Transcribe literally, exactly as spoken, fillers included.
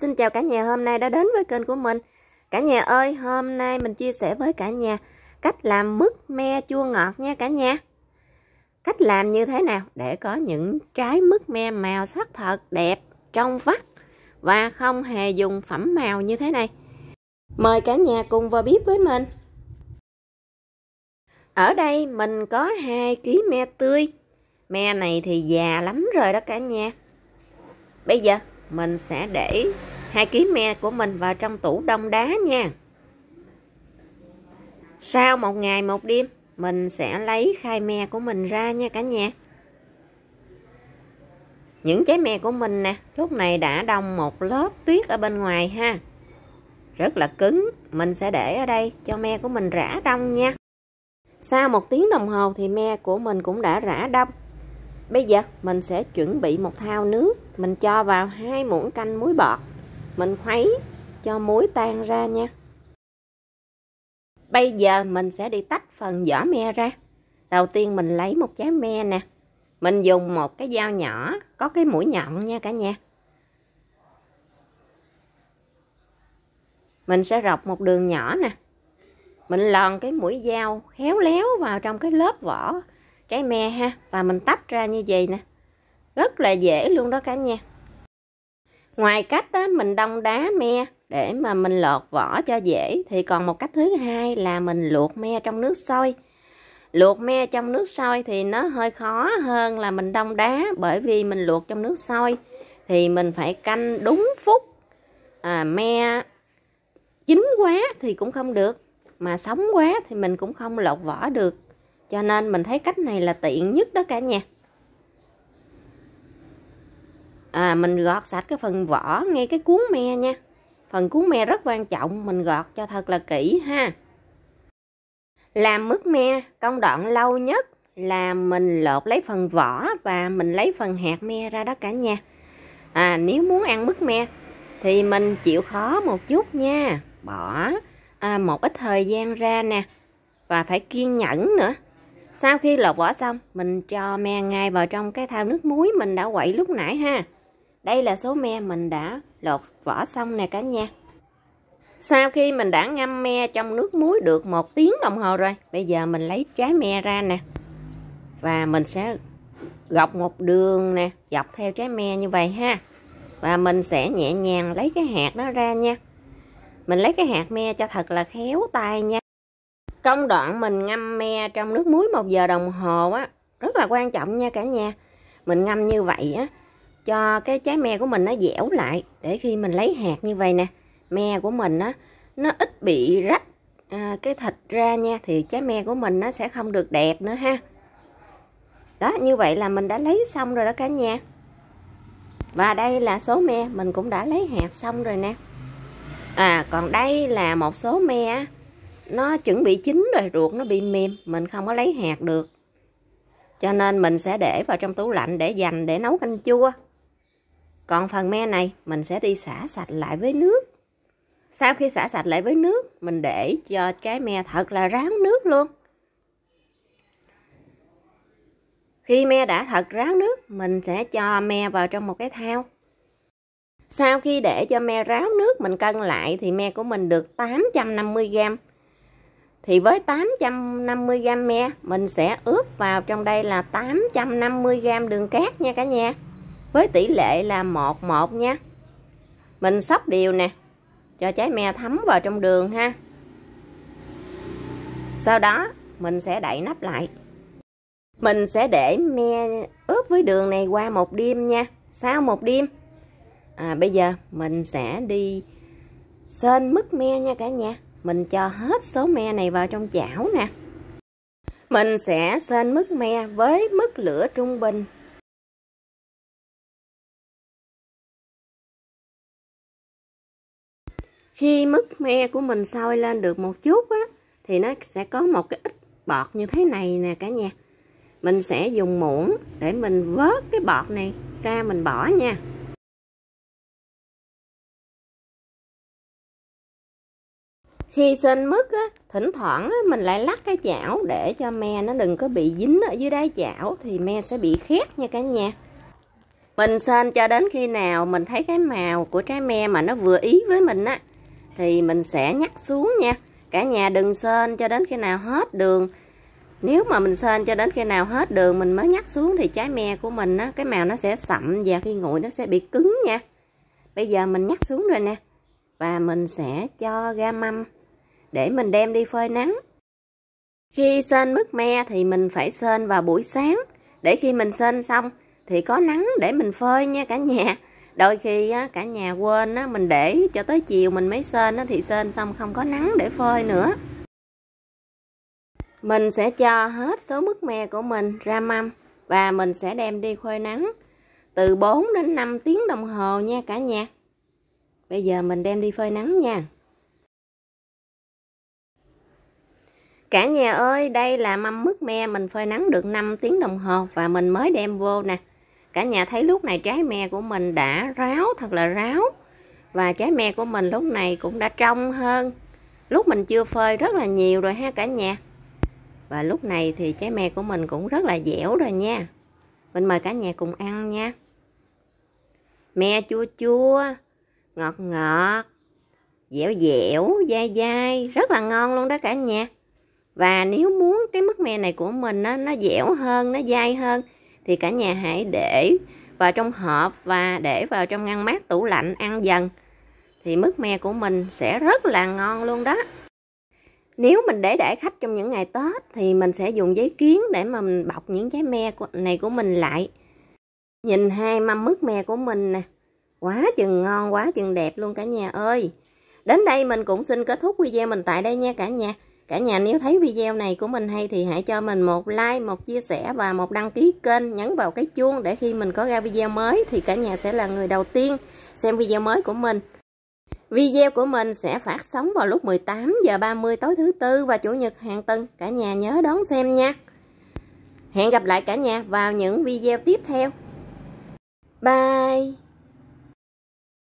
xin chào cả nhà hôm nay đã đến với kênh của mình. Cả nhà ơi, hôm nay mình chia sẻ với cả nhà cách làm mứt me chua ngọt nha cả nhà. Cách làm như thế nào để có những trái mứt me màu sắc thật đẹp, trong vắt và không hề dùng phẩm màu như thế này. Mời cả nhà cùng vào bếp với mình. Ở đây mình có hai ký me tươi. Me này thì già lắm rồi đó cả nhà. Bây giờ mình sẽ để hai ký me của mình vào trong tủ đông đá nha. Sau một ngày một đêm mình sẽ lấy khai me của mình ra nha cả nhà. Những trái me của mình nè, lúc này đã đông một lớp tuyết ở bên ngoài ha. Rất là cứng, mình sẽ để ở đây cho me của mình rã đông nha. Sau một tiếng đồng hồ thì me của mình cũng đã rã đông. Bây giờ mình sẽ chuẩn bị một thau nước, mình cho vào hai muỗng canh muối bọt. Mình khuấy cho muối tan ra nha. Bây giờ mình sẽ đi tách phần vỏ me ra. Đầu tiên mình lấy một trái me nè. Mình dùng một cái dao nhỏ, có cái mũi nhọn nha cả nhà. Mình sẽ rọc một đường nhỏ nè. Mình lòn cái mũi dao khéo léo vào trong cái lớp vỏ trái me ha. Và mình tách ra như vậy nè. Rất là dễ luôn đó cả nhà. Ngoài cách đó, mình đông đá me để mà mình lột vỏ cho dễ, thì còn một cách thứ hai là mình luộc me trong nước sôi. Luộc me trong nước sôi thì nó hơi khó hơn là mình đông đá, bởi vì mình luộc trong nước sôi thì mình phải canh đúng phút. À, me chín quá thì cũng không được, mà sống quá thì mình cũng không lột vỏ được. Cho nên mình thấy cách này là tiện nhất đó cả nhà. À, mình gọt sạch cái phần vỏ ngay cái cuốn me nha. Phần cuốn me rất quan trọng, mình gọt cho thật là kỹ ha. Làm mứt me, công đoạn lâu nhất là mình lột lấy phần vỏ và mình lấy phần hạt me ra đó cả nhà. À, nếu muốn ăn mứt me thì mình chịu khó một chút nha. Bỏ à, một ít thời gian ra nè. Và phải kiên nhẫn nữa. Sau khi lột vỏ xong, mình cho me ngay vào trong cái thau nước muối mình đã quậy lúc nãy ha. Đây là số me mình đã lột vỏ xong nè cả nhà. Sau khi mình đã ngâm me trong nước muối được một tiếng đồng hồ rồi, bây giờ mình lấy trái me ra nè. Và mình sẽ gọt một đường nè, dọc theo trái me như vậy ha. Và mình sẽ nhẹ nhàng lấy cái hạt đó ra nha. Mình lấy cái hạt me cho thật là khéo tay nha. Công đoạn mình ngâm me trong nước muối một giờ đồng hồ á, rất là quan trọng nha cả nhà. Mình ngâm như vậy á, cho cái trái me của mình nó dẻo lại, để khi mình lấy hạt như vậy nè, me của mình á, nó ít bị rách à, cái thịt ra nha, thì trái me của mình nó sẽ không được đẹp nữa ha. Đó, như vậy là mình đã lấy xong rồi đó cả nhà. Và đây là số me mình cũng đã lấy hạt xong rồi nè. À, còn đây là một số me á, nó chuẩn bị chín rồi, ruột nó bị mềm, mình không có lấy hạt được. Cho nên mình sẽ để vào trong tủ lạnh để dành để nấu canh chua. Còn phần me này mình sẽ đi xả sạch lại với nước. Sau khi xả sạch lại với nước, mình để cho trái me thật là ráo nước luôn. Khi me đã thật ráo nước, mình sẽ cho me vào trong một cái thau. Sau khi để cho me ráo nước, mình cân lại thì me của mình được tám trăm năm mươi gam. Thì với tám trăm năm mươi gam me, mình sẽ ướp vào trong đây là tám trăm năm mươi gam đường cát nha cả nhà. Với tỷ lệ là một một nha. Mình xóc đều nè, cho trái me thấm vào trong đường ha. Sau đó mình sẽ đậy nắp lại. Mình sẽ để me ướp với đường này qua một đêm nha. Sau một đêm à, bây giờ mình sẽ đi sên mứt me nha cả nhà. Mình cho hết số me này vào trong chảo nè. Mình sẽ sên mứt me với mức lửa trung bình. Khi mứt me của mình sôi lên được một chút á, thì nó sẽ có một cái ít bọt như thế này nè cả nhà. Mình sẽ dùng muỗng để mình vớt cái bọt này ra mình bỏ nha. Khi sên mứt á, thỉnh thoảng á, mình lại lắc cái chảo để cho me nó đừng có bị dính ở dưới đáy chảo, thì me sẽ bị khét nha cả nhà. Mình sên cho đến khi nào mình thấy cái màu của trái me mà nó vừa ý với mình á thì mình sẽ nhắc xuống nha. Cả nhà đừng sên cho đến khi nào hết đường. Nếu mà mình sên cho đến khi nào hết đường mình mới nhắc xuống thì trái me của mình á, cái màu nó sẽ sậm và khi nguội nó sẽ bị cứng nha. Bây giờ mình nhắc xuống rồi nè. Và mình sẽ cho ra mâm để mình đem đi phơi nắng. Khi sên mứt me thì mình phải sên vào buổi sáng để khi mình sên xong thì có nắng để mình phơi nha cả nhà. Đôi khi á, cả nhà quên á, mình để cho tới chiều mình mới sên á, thì sên xong không có nắng để phơi nữa. Mình sẽ cho hết số mứt me của mình ra mâm và mình sẽ đem đi phơi nắng từ bốn đến năm tiếng đồng hồ nha cả nhà. Bây giờ mình đem đi phơi nắng nha. Cả nhà ơi, đây là mâm mứt me mình phơi nắng được năm tiếng đồng hồ và mình mới đem vô nè. Cả nhà thấy lúc này trái me của mình đã ráo, thật là ráo. Và trái me của mình lúc này cũng đã trong hơn. Lúc mình chưa phơi rất là nhiều rồi ha cả nhà. Và lúc này thì trái me của mình cũng rất là dẻo rồi nha. Mình mời cả nhà cùng ăn nha. Me chua chua, ngọt ngọt, dẻo dẻo, dai dai, rất là ngon luôn đó cả nhà. Và nếu muốn cái mứt me này của mình nó, nó dẻo hơn, nó dai hơn thì cả nhà hãy để vào trong hộp và để vào trong ngăn mát tủ lạnh ăn dần. Thì mứt me của mình sẽ rất là ngon luôn đó. Nếu mình để đãi khách trong những ngày Tết thì mình sẽ dùng giấy kiến để mà mình bọc những trái me này của mình lại. Nhìn hai mâm mứt me của mình nè. Quá chừng ngon, quá chừng đẹp luôn cả nhà ơi. Đến đây mình cũng xin kết thúc video mình tại đây nha cả nhà. Cả nhà nếu thấy video này của mình hay thì hãy cho mình một like, một chia sẻ và một đăng ký kênh. Nhấn vào cái chuông để khi mình có ra video mới thì cả nhà sẽ là người đầu tiên xem video mới của mình. Video của mình sẽ phát sóng vào lúc mười tám giờ ba mươi tối thứ Tư và Chủ nhật hàng tuần. Cả nhà nhớ đón xem nha. Hẹn gặp lại cả nhà vào những video tiếp theo. Bye!